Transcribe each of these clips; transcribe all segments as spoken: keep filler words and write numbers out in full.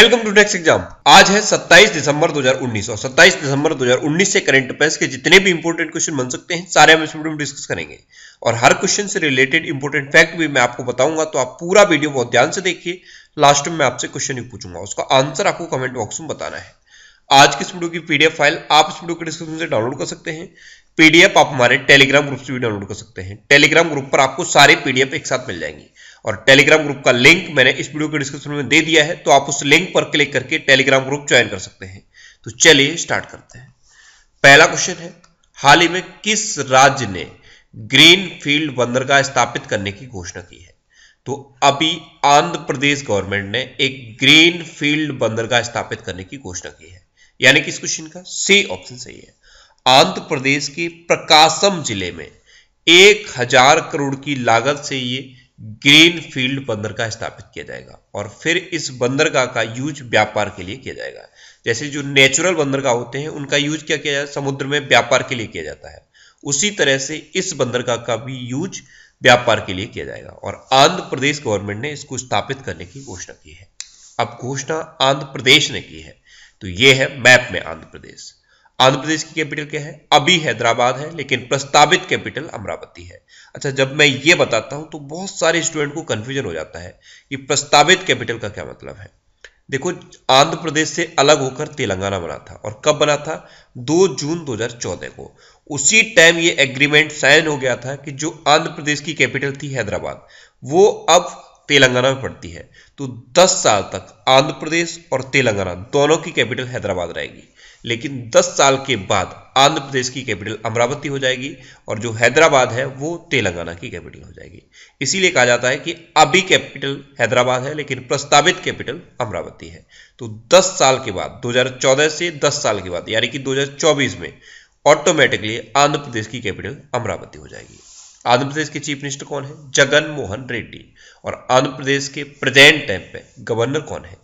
Welcome to next exam. आज है सत्ताईस दिसंबर दो हज़ार उन्नीस और सत्ताईस दिसंबर दो हज़ार उन्नीस से करंट अफेयर्स के जितने भी इंपॉर्टेंट क्वेश्चन बन सकते हैं सारे हम इस वीडियो में डिस्कस करेंगे और हर क्वेश्चन से रिलेटेड इंपॉर्टेंट फैक्ट भी मैं आपको बताऊंगा। तो आप पूरा वीडियो बहुत ध्यान से देखिए, लास्ट में मैं आपसे क्वेश्चन ही पूछूंगा, उसका आंसर आपको कमेंट बॉक्स में बताना है। आज की इस वीडियो की पीडीएफ फाइल आप इस वीडियो के डिस्क्रिप्शन से डाउनलोड कर सकते हैं। पीडीएफ आप हमारे टेलीग्राम ग्रुप से भी डाउनलोड कर सकते हैं, टेलीग्राम ग्रुप पर आपको सारे पीडीएफ एक साथ मिल जाएंगी और टेलीग्राम ग्रुप का लिंक मैंने इस वीडियो के डिस्क्रिप्शन में दे दिया है, तो आप उस लिंक पर क्लिक करके टेलीग्राम ग्रुप ज्वाइन कर सकते हैं। तो चलिए स्टार्ट करते हैं। पहला क्वेश्चन है, हाल ही में किस राज्य ने ग्रीन फील्ड बंदरगाह स्थापित करने की घोषणा की है? तो अभी आंध्र प्रदेश गवर्नमेंट ने एक ग्रीन फील्ड बंदरगाह स्थापित करने की घोषणा की है, यानी कि इस क्वेश्चन का सी ऑप्शन सही है। आंध्र प्रदेश के प्रकाशम जिले में एक हजार करोड़ की लागत से ये ग्रीन फील्ड बंदरगाह स्थापित किया जाएगा और फिर इस बंदरगाह का यूज व्यापार के लिए किया जाएगा। जैसे जो नेचुरल बंदरगाह होते हैं उनका यूज क्या किया जाता है, समुद्र में व्यापार के लिए किया जाता है, उसी तरह से इस बंदरगाह का भी यूज व्यापार के लिए किया जाएगा और आंध्र प्रदेश गवर्नमेंट ने इसको स्थापित करने की घोषणा की है। अब घोषणा आंध्र प्रदेश ने की है, तो ये है मैप में आंध्र प्रदेश। आंध्र प्रदेश की कैपिटल क्या है? अभी हैदराबाद है, लेकिन प्रस्तावित कैपिटल अमरावती है। अच्छा, जब मैं ये बताता हूं तो बहुत सारे स्टूडेंट को कंफ्यूजन हो जाता है कि प्रस्तावित कैपिटल का क्या मतलब है। देखो, आंध्र प्रदेश से अलग होकर तेलंगाना बना था और कब बना था? दो जून दो हज़ार चौदह को। उसी टाइम ये एग्रीमेंट साइन हो गया था कि जो आंध्र प्रदेश की कैपिटल थी हैदराबाद, वो अब तेलंगाना में पड़ती है। तो दस साल तक आंध्र प्रदेश और तेलंगाना दोनों की कैपिटल हैदराबाद रहेगी, लेकिन दस साल के बाद आंध्र प्रदेश की कैपिटल अमरावती हो जाएगी और जो हैदराबाद है वो तेलंगाना की कैपिटल हो जाएगी। इसीलिए कहा जाता है कि अभी कैपिटल हैदराबाद है लेकिन प्रस्तावित कैपिटल अमरावती है। तो दस साल के बाद, दो हज़ार चौदह से दस साल के बाद यानी कि दो हज़ार चौबीस में ऑटोमेटिकली आंध्र प्रदेश की कैपिटल अमरावती हो जाएगी। आंध्र प्रदेश के चीफ मिनिस्टर कौन है? जगन मोहन रेड्डी। और आंध्र प्रदेश के प्रेजेंट टाइम पे गवर्नर कौन है?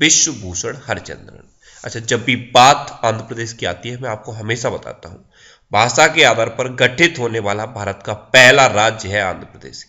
विश्व भूषण हरिचंद्रन। अच्छा, जब भी बात आंध्र प्रदेश की आती है मैं आपको हमेशा बताता हूं, भाषा के आधार पर गठित होने वाला भारत का पहला राज्य है आंध्र प्रदेश।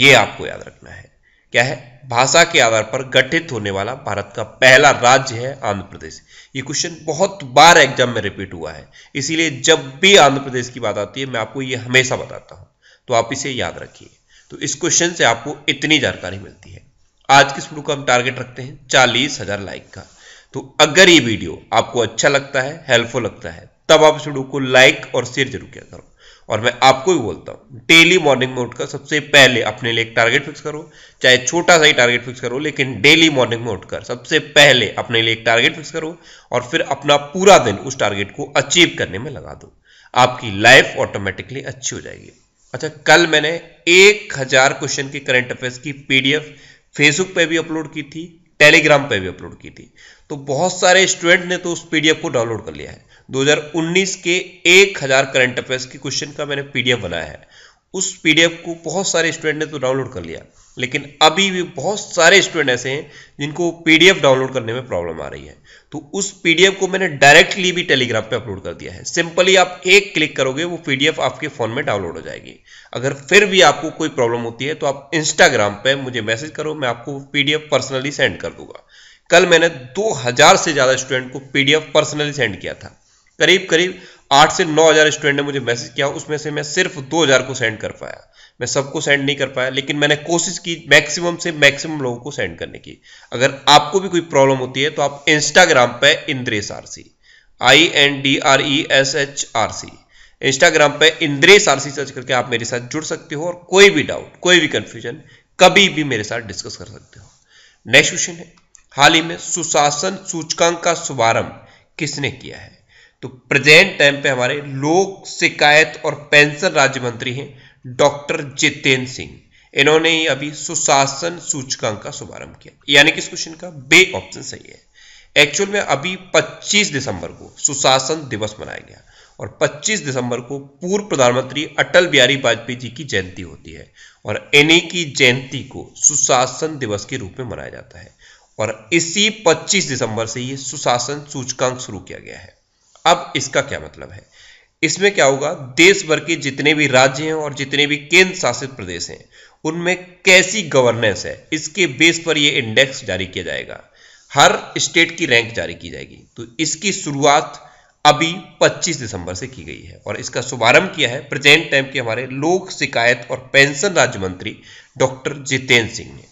ये आपको याद रखना है। क्या है? भाषा के आधार पर गठित होने वाला भारत का पहला राज्य है आंध्र प्रदेश। ये क्वेश्चन बहुत बार एग्जाम में रिपीट हुआ है, इसीलिए जब भी आंध्र प्रदेश की बात आती है मैं आपको ये हमेशा बताता हूँ, तो आप इसे याद रखिए। तो इस क्वेश्चन से आपको इतनी जानकारी मिलती है। आज के वीडियो का हम टारगेट रखते हैं चालीस हजार लाइक का। तो अगर ये वीडियो आपको अच्छा लगता है, हेल्पफुल लगता है, तब आप इस वीडियो को लाइक और शेयर जरूर किया करो। और मैं आपको भी बोलता हूँ, डेली मॉर्निंग में उठकर सबसे पहले अपने लिए एक टारगेट फिक्स करो, चाहे छोटा सा ही टारगेट फिक्स करो, लेकिन डेली मॉर्निंग में उठकर सबसे पहले अपने लिए एक टारगेट फिक्स करो और फिर अपना पूरा दिन उस टारगेट को अचीव करने में लगा दो। आपकी लाइफ ऑटोमेटिकली अच्छी हो जाएगी। अच्छा, कल मैंने एक हजार क्वेश्चन के करंट अफेयर्स की पीडीएफ फेसबुक पे भी अपलोड की थी, टेलीग्राम पे भी अपलोड की थी, तो बहुत सारे स्टूडेंट ने तो उस पीडीएफ को डाउनलोड कर लिया है। दो हज़ार उन्नीस के एक हज़ार करंट अफेयर्स के क्वेश्चन का मैंने पीडीएफ बनाया है। उस पीडीएफ को बहुत सारे स्टूडेंट ने तो डाउनलोड कर लिया, लेकिन अभी भी बहुत सारे स्टूडेंट ऐसे हैं जिनको पीडीएफ डाउनलोड करने में प्रॉब्लम आ रही है। तो उस पीडीएफ को मैंने डायरेक्टली भी टेलीग्राम पे अपलोड कर दिया है। सिंपली आप एक क्लिक करोगे वो पीडीएफ आपके फोन में डाउनलोड हो जाएगी। अगर फिर भी आपको कोई प्रॉब्लम होती है तो आप इंस्टाग्राम पे मुझे मैसेज करो, मैं आपको पीडीएफ पर्सनली सेंड कर दूंगा। कल मैंने दो हजार से ज्यादा स्टूडेंट को पीडीएफ पर्सनली सेंड किया था। करीब करीब आठ से नौ हजार स्टूडेंट ने मुझे मैसेज किया, उसमें से मैं सिर्फ दो हजार को सेंड कर पाया। मैं सबको सेंड नहीं कर पाया, लेकिन मैंने कोशिश की मैक्सिमम से मैक्सिमम लोगों को सेंड करने की। अगर आपको भी कोई प्रॉब्लम होती है तो आप इंस्टाग्राम पे Indresh RC, I N D R E S H R C, Instagram पे इंद्रेश आरसी सर्च करके आप मेरे साथ जुड़ सकते हो और कोई भी डाउट, कोई भी कंफ्यूजन कभी भी मेरे साथ डिस्कस कर सकते हो। नेक्स्ट क्वेश्चन है, हाल ही में सुशासन सूचकांक का शुभारंभ किसने किया है? तो प्रेजेंट टाइम पे हमारे लोक शिकायत और पेंशन राज्य मंत्री हैं डॉक्टर जितेंद्र सिंह। इन्होंने ही अभी सुशासन सूचकांक का शुभारंभ किया, यानी कि इस क्वेश्चन का बी ऑप्शन सही है। एक्चुअल में अभी पच्चीस दिसंबर को सुशासन दिवस मनाया गया और पच्चीस दिसंबर को पूर्व प्रधानमंत्री अटल बिहारी वाजपेयी जी की जयंती होती है और इन्हीं की जयंती को सुशासन दिवस के रूप में मनाया जाता है और इसी पच्चीस दिसंबर से ये सुशासन सूचकांक शुरू किया गया है। अब इसका क्या मतलब है? इसमें क्या होगा, देश भर के जितने भी राज्य हैं और जितने भी केंद्र शासित प्रदेश हैं उनमें कैसी गवर्नेंस है, इसके बेस पर यह इंडेक्स जारी किया जाएगा। हर स्टेट की रैंक जारी की जाएगी। तो इसकी शुरुआत अभी पच्चीस दिसंबर से की गई है और इसका शुभारंभ किया है प्रेजेंट टाइम के हमारे लोक शिकायत और पेंशन राज्य मंत्री डॉक्टर जितेंद्र सिंह ने।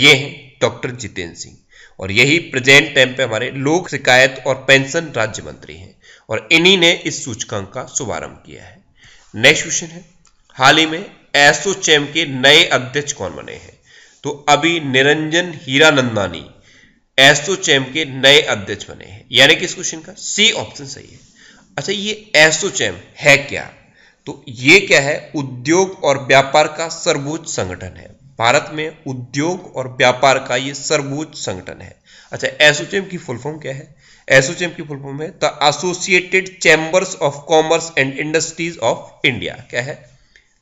ये हैं डॉक्टर जितेंद्र सिंह और यही प्रेजेंट टाइम पे हमारे लोक शिकायत और पेंशन राज्य मंत्री हैं और इन्हीं ने इस सूचकांक का शुभारंभ किया है। नेक्स्ट क्वेश्चन है, हाल ही में एसोचैम के नए अध्यक्ष कौन बने हैं? तो अभी निरंजन हीरानंदानी एसोचैम के नए अध्यक्ष बने हैं, यानी कि इस क्वेश्चन का सी ऑप्शन सही है। अच्छा, ये एसोचैम है क्या? तो ये क्या है? उद्योग और व्यापार का सर्वोच्च संगठन है। भारत में उद्योग और व्यापार का ये सर्वोच्च संगठन है। अच्छा, एसोचैम की फुल फॉर्म क्या है? एसोचैम की फुल फॉर्म है the associated chambers of commerce and industries of India. क्या है?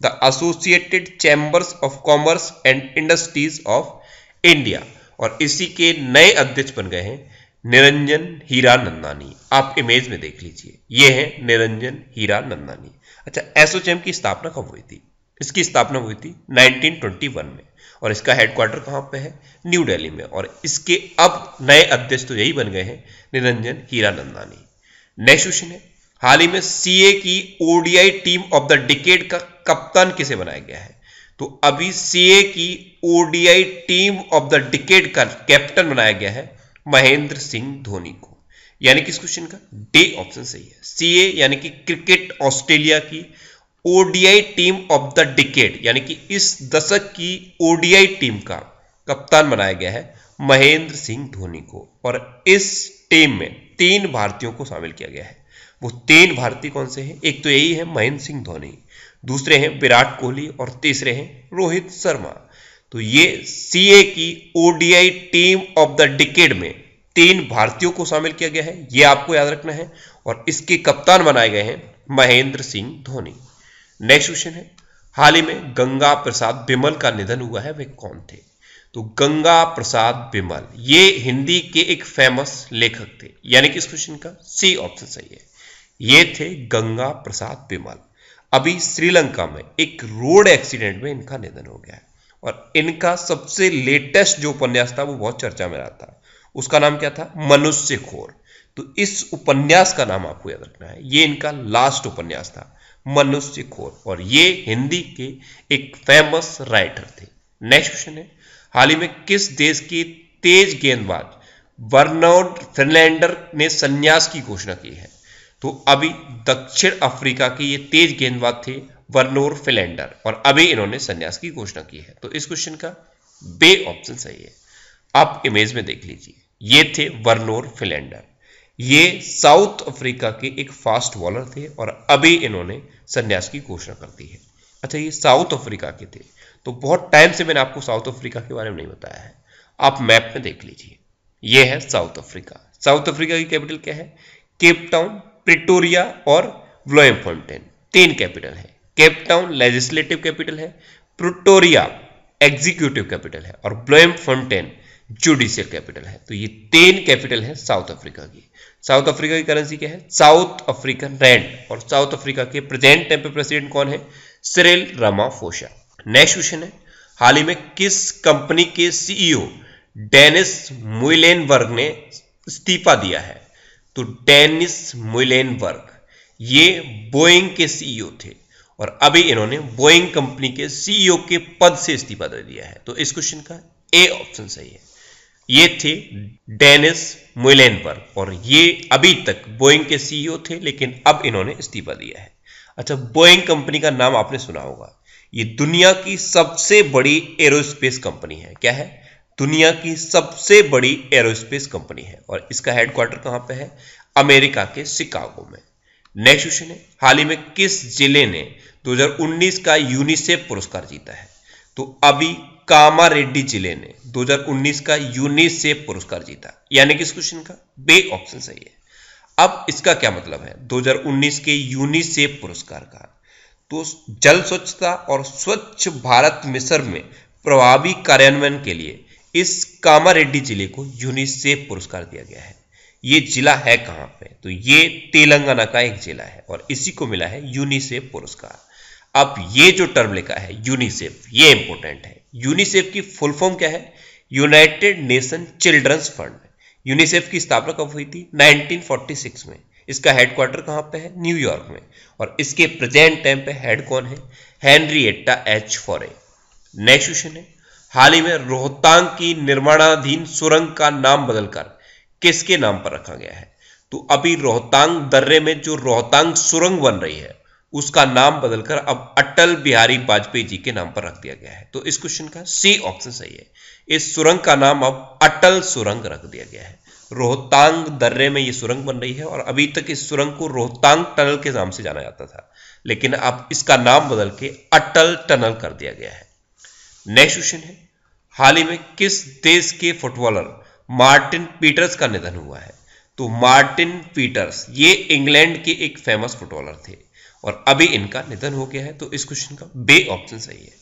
The associated chambers of commerce and industries of India. और इसी के नए अध्यक्ष बन गए हैं निरंजन हीरानंदानी। आप इमेज में देख लीजिए, ये हैं निरंजन हीरानंदानी। अच्छा, एसोचैम की स्थापना कब हुई थी? इसकी स्थापना हुई थी उन्नीस सौ इक्कीस में और इसका हेडक्वार्टर कहाँ पे है? न्यू दिल्ली में। और इसके अब नए अध्यक्ष तो यही बन गए हैं निरंजन हीरानंदानी। नेक्स्ट क्वेश्चन है, हाल ही में सीए की ODI team of the decade का कप्तान किसे बनाया गया है? तो अभी सीए की ODI team of the decade का कैप्टन बनाया गया है महेंद्र सिंह धोनी को, यानी कि इस क्वेश्चन का डी ऑप्शन सही है। सीए यानी कि क्रिकेट ऑस्ट्रेलिया की ODI team of the decade यानी कि इस दशक की ओडीआई टीम का कप्तान बनाया गया है महेंद्र सिंह धोनी को। और इस टीम में तीन भारतीयों को शामिल किया गया है। वो तीन भारतीय कौन से हैं? एक तो यही है महेंद्र सिंह धोनी, दूसरे हैं विराट कोहली और तीसरे हैं रोहित शर्मा। तो ये सीए की ODI team of the decade में तीन भारतीयों को शामिल किया गया है, ये आपको याद रखना है। और इसके कप्तान बनाए गए हैं महेंद्र सिंह धोनी। नेक्स्ट क्वेश्चन है, हाल ही में गंगा प्रसाद विमल का निधन हुआ है, वे कौन थे? तो गंगा प्रसाद विमल ये हिंदी के एक फेमस लेखक थे, यानी कि इस क्वेश्चन का सी ऑप्शन सही है। ये थे गंगा प्रसाद विमल। अभी श्रीलंका में एक रोड एक्सीडेंट में इनका निधन हो गया है और इनका सबसे लेटेस्ट जो उपन्यास था वो बहुत चर्चा में रहा था, उसका नाम क्या था? मनुष्य खोर। तो इस उपन्यास का नाम आपको याद रखना है, ये इनका लास्ट उपन्यास था मनुष्य खोर और ये हिंदी के एक फेमस राइटर थे। नेक्स्ट क्वेश्चन है, हाल ही में किस देश के तेज गेंदबाज वर्नोन फिनलैंडर ने संन्यास की घोषणा की है? तो अभी दक्षिण अफ्रीका के ये तेज गेंदबाज थे वर्नोन फिलेंडर और अभी इन्होंने संन्यास की घोषणा की है। तो इस क्वेश्चन का बी ऑप्शन सही है। आप इमेज में देख लीजिए, ये थे वर्नोन फिलेंडर, ये साउथ अफ्रीका के एक फास्ट बॉलर थे और अभी इन्होंने संन्यास की घोषणा कर दी है। अच्छा, ये साउथ अफ्रीका के थे, तो बहुत टाइम से मैंने आपको साउथ अफ्रीका के बारे में नहीं बताया है, आप मैप में देख लीजिए। ये है साउथ अफ्रीका। साउथ अफ्रीका की कैपिटल क्या है? केपटाउन, प्रिटोरिया और ब्लोएमफॉन्टेन, तीन कैपिटल है। केपटाउन लेजिस्लेटिव कैपिटल है, प्रिटोरिया एग्जीक्यूटिव कैपिटल है और ब्लोएमफॉन्टेन ज्यूडिशियल कैपिटल है। तो ये तीन कैपिटल है साउथ अफ्रीका की। साउथ अफ्रीका की करेंसी क्या है? South African rand. और साउथ अफ्रीका के प्रेजेंट टाइम पे प्रेसिडेंट कौन है? Cyril Ramaphosa. नेक्स्ट क्वेश्चन है, हाल ही में किस कंपनी के सीईओ डेनिस मुइलेनबर्ग ने इस्तीफा दिया है? तो डेनिस मुइलेनबर्ग ये बोइंग के सीईओ थे और अभी इन्होंने बोइंग कंपनी के सीईओ के पद से इस्तीफा दे दिया है। तो इस क्वेश्चन का ए ऑप्शन सही है। ये थे डेनिस मुइलेनबर्ग और ये अभी तक बोइंग के सीईओ थे लेकिन अब इन्होंने इस्तीफा दिया है। अच्छा, बोइंग कंपनी का नाम आपने सुना होगा, ये दुनिया की सबसे बड़ी एरोस्पेस कंपनी है। क्या है? दुनिया की सबसे बड़ी एरोस्पेस कंपनी है और इसका हेडक्वार्टर कहां पे है? अमेरिका के शिकागो में। नेक्स्ट क्वेश्चन है, हाल ही में किस जिले ने दो हज़ार उन्नीस का यूनिसेफ पुरस्कार जीता है? तो अभी कामारेड्डी जिले ने दो हज़ार उन्नीस का यूनिसेफ पुरस्कार जीता, यानी कि इस क्वेश्चन का बी ऑप्शन सही है। अब इसका क्या मतलब है दो हज़ार उन्नीस के यूनिसेफ पुरस्कार का? तो जल स्वच्छता और स्वच्छ भारत मिशन में प्रभावी कार्यान्वयन के लिए इस कामारेड्डी जिले को यूनिसेफ पुरस्कार दिया गया है। ये जिला है कहां पे? तो ये तेलंगाना का एक जिला है और इसी को मिला है यूनिसेफ पुरस्कार। अब ये जो टर्म लिखा है यूनिसेफ, ये इंपॉर्टेंट है। यूनिसेफ की फुल फॉर्म क्या है? United Nation children's fund. UNICEF की स्थापना कब हुई थी? नाइनटीन फोर्टी सिक्स में। इसका हेडक्वार्टर कहाँ पे है? न्यूयॉर्क में। और इसके प्रेजेंट टाइम पे हेड कौन है? Henrietta H Fore. Next question है, हाल ही में रोहतांग की निर्माणाधीन सुरंग का नाम बदलकर किसके नाम पर रखा गया है? तो अभी रोहतांग दर्रे में जो रोहतांग सुरंग बन रही है उसका नाम बदलकर अब अटल बिहारी वाजपेयी जी के नाम पर रख दिया गया है। तो इस क्वेश्चन का सी ऑप्शन सही है। इस सुरंग का नाम अब अटल सुरंग रख दिया गया है। रोहतांग दर्रे में ये सुरंग बन रही है और अभी तक इस सुरंग को रोहतांग टनल के नाम से जाना जाता था, लेकिन अब इसका नाम बदल के अटल टनल कर दिया गया है। नेक्स्ट क्वेश्चन है, हाल ही में किस देश के फुटबॉलर मार्टिन पीटर्स का निधन हुआ है? तो मार्टिन पीटर्स ये इंग्लैंड के एक फेमस फुटबॉलर थे और अभी इनका निधन हो गया है। तो इस क्वेश्चन का बी ऑप्शन सही है।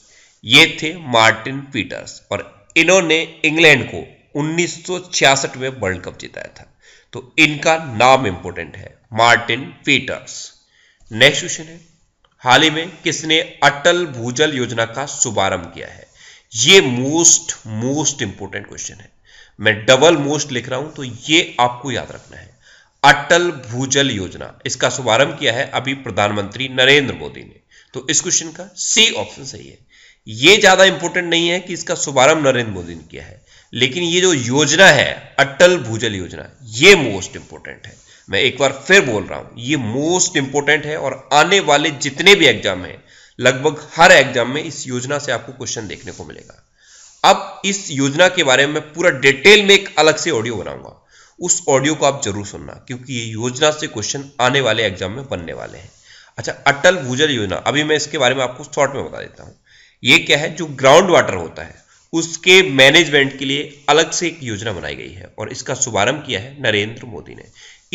ये थे मार्टिन पीटर्स और इन्होंने इंग्लैंड को उन्नीस सौ छियासठ में वर्ल्ड कप जिताया था। तो इनका नाम इंपॉर्टेंट है, मार्टिन पीटर्स। नेक्स्ट क्वेश्चन है, हाल ही में किसने अटल भूजल योजना का शुभारंभ किया है? ये मोस्ट मोस्ट इंपॉर्टेंट क्वेश्चन है। मैं डबल मोस्ट लिख रहा हूं तो ये आपको याद रखना है। अटल भूजल योजना, इसका शुभारंभ किया है अभी प्रधानमंत्री नरेंद्र मोदी ने। तो इस क्वेश्चन का सी ऑप्शन सही है। ये ज्यादा इंपॉर्टेंट नहीं है कि इसका शुभारंभ नरेंद्र मोदी ने किया है, लेकिन ये जो योजना है अटल भूजल योजना ये मोस्ट इंपॉर्टेंट है। मैं एक बार फिर बोल रहा हूं, ये मोस्ट इंपॉर्टेंट है और आने वाले जितने भी एग्जाम हैं लगभग हर एग्जाम में इस योजना से आपको क्वेश्चन देखने को मिलेगा। अब इस योजना के बारे में पूरा डिटेल में एक अलग से ऑडियो बनाऊंगा, उस ऑडियो को आप जरूर सुनना क्योंकि ये योजना से क्वेश्चन आने वाले एग्जाम में बनने वाले हैं। अच्छा, अटल भूजल योजना, अभी मैं इसके बारे में आपको शॉर्ट में बता देता हूँ। ये क्या है, जो ग्राउंड वाटर होता है उसके मैनेजमेंट के लिए अलग से एक योजना बनाई गई है और इसका शुभारंभ किया है नरेंद्र मोदी ने।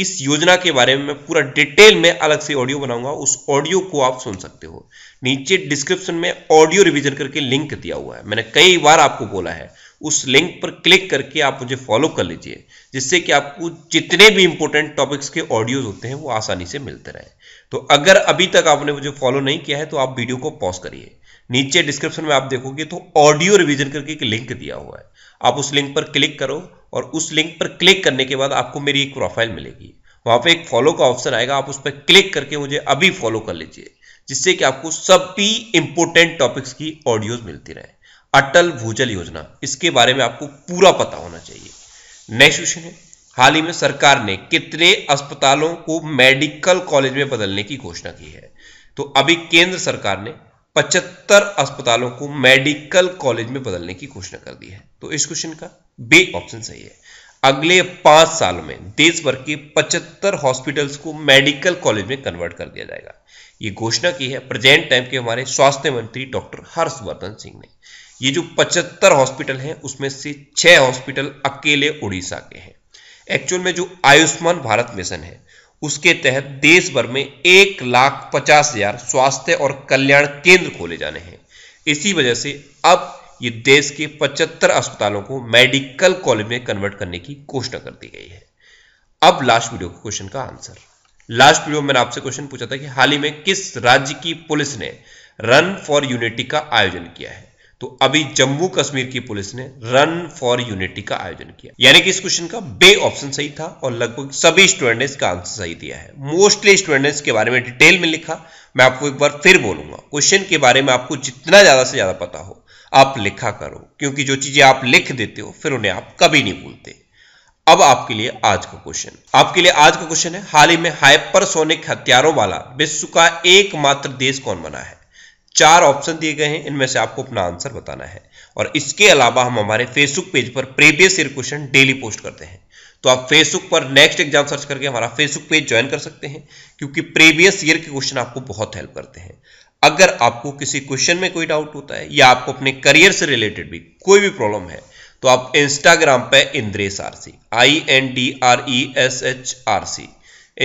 इस योजना के बारे में मैं पूरा डिटेल में अलग से ऑडियो बनाऊंगा, उस ऑडियो को आप सुन सकते हो। नीचे डिस्क्रिप्शन में ऑडियो रिवीजन करके लिंक दिया हुआ है, मैंने कई बार आपको बोला है, उस लिंक पर क्लिक करके आप मुझे फॉलो कर लीजिए, जिससे कि आपको जितने भी इंपॉर्टेंट टॉपिक्स के ऑडियोज होते हैं वो आसानी से मिलते रहे। तो अगर अभी तक आपने मुझे फॉलो नहीं किया है तो आप वीडियो को पॉज करिए, नीचे डिस्क्रिप्शन में आप देखोगे तो ऑडियो रिवीजन करके एक लिंक दिया हुआ है, आप उस लिंक पर क्लिक करो और उस लिंक पर क्लिक करने के बाद आपको मेरी एक प्रोफाइल मिलेगी, वहां पे एक फॉलो का ऑप्शन आएगा, आप उस पर क्लिक करके मुझे अभी फॉलो कर लीजिए, जिससे कि आपको सभी इंपॉर्टेंट टॉपिक्स की ऑडियोज मिलती रहे। अटल भूजल योजना, इसके बारे में आपको पूरा पता होना चाहिए। नेक्स्ट क्वेश्चन है, हाल ही में सरकार ने कितने अस्पतालों को मेडिकल कॉलेज में बदलने की घोषणा की है? तो अभी केंद्र सरकार ने पचहत्तर अस्पतालों को मेडिकल कॉलेज में बदलने की घोषणा कर दी है। तो इस क्वेश्चन का बी ऑप्शन सही है। अगले पांच साल में देश भर के पचहत्तर हॉस्पिटल्स को मेडिकल कॉलेज में कन्वर्ट कर दिया जाएगा। ये घोषणा की है प्रेजेंट टाइम के हमारे स्वास्थ्य मंत्री डॉक्टर हर्षवर्धन सिंह ने। ये जो पचहत्तर हॉस्पिटल हैं उसमें से छह हॉस्पिटल अकेले उड़ीसा के हैं। एक्चुअल में जो आयुष्मान भारत मिशन है उसके तहत देश भर में एक लाख पचास हजार स्वास्थ्य और कल्याण केंद्र खोले जाने हैं। इसी वजह से अब ये देश के पचहत्तर अस्पतालों को मेडिकल कॉलेज में कन्वर्ट करने की घोषणा कर दी गई है। अब लास्ट वीडियो के क्वेश्चन का आंसर। लास्ट वीडियो में मैंने आपसे क्वेश्चन पूछा था कि हाल ही में किस राज्य की पुलिस ने रन फॉर यूनिटी का आयोजन किया है? तो अभी जम्मू कश्मीर की पुलिस ने रन फॉर यूनिटी का आयोजन किया, यानी कि इस क्वेश्चन का बी ऑप्शन सही था और लगभग सभी स्टूडेंट ने इसका आंसर सही दिया है। मोस्टली स्टूडेंट ने इसके बारे में डिटेल में लिखा। मैं आपको एक बार फिर बोलूंगा, क्वेश्चन के बारे में आपको जितना ज्यादा से ज्यादा पता हो आप लिखा करो, क्योंकि जो चीजें आप लिख देते हो फिर उन्हें आप कभी नहीं भूलते। अब आपके लिए आज का क्वेश्चन आपके लिए आज का क्वेश्चन है, हाल ही में हाइपरसोनिक हथियारों वाला विश्व का एकमात्र देश कौन बना है? चार ऑप्शन दिए गए हैं, इनमें से आपको अपना आंसर बताना है। और इसके अलावा हम हमारे फेसबुक पेज पर previous year question daily post करते हैं, तो आप फेसबुक पर नेक्स्ट एग्जाम सर्च करके हमारा फेसबुक पेज ज्वाइन कर सकते हैं, क्योंकि प्रीवियस ईयर के क्वेश्चन आपको बहुत हेल्प करते हैं। अगर आपको किसी क्वेश्चन में कोई डाउट होता है या आपको अपने करियर से रिलेटेड भी कोई भी प्रॉब्लम है तो आप इंस्टाग्राम पर Indresh RC, I N D R E S H R C,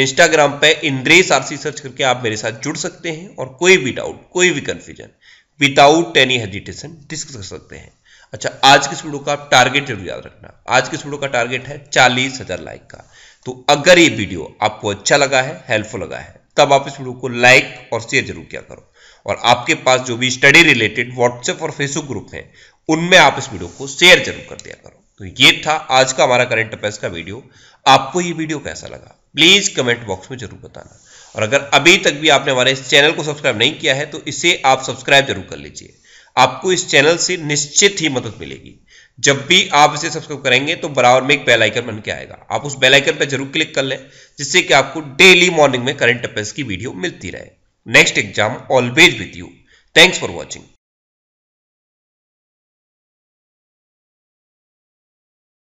Instagram पे इंद्रेश आरसी सर्च करके आप मेरे साथ जुड़ सकते हैं और कोई भी डाउट, कोई भी confusion without any hesitation discuss कर सकते हैं। अच्छा, आज के वीडियो का टारगेट जरूर याद रखना। आज के वीडियो का टारगेट है चालीस हजार लाइक का। तो अगर ये वीडियो आपको अच्छा लगा है, हेल्पफुल लगा है, तब आप इस वीडियो को लाइक और शेयर जरूर किया करो। और आपके पास जो भी स्टडी रिलेटेड व्हाट्सएप और फेसबुक ग्रुप है उनमें आप इस वीडियो को शेयर जरूर कर दिया करो। तो ये था आज का हमारा करंट अफेयर्स का वीडियो। आपको ये वीडियो कैसा लगा प्लीज कमेंट बॉक्स में जरूर बताना, और अगर अभी तक भी आपने हमारे इस चैनल को सब्सक्राइब नहीं किया है तो इसे आप सब्सक्राइब जरूर कर लीजिए। आपको इस चैनल से निश्चित ही मदद मिलेगी। जब भी आप इसे सब्सक्राइब करेंगे तो बराबर में एक बेल आइकन बन के आएगा, आप उस बेल आइकन पर जरूर क्लिक कर लें जिससे कि आपको डेली मॉर्निंग में करंट अफेयर्स की वीडियो मिलती रहे। Next exam always with you. Thanks for watching.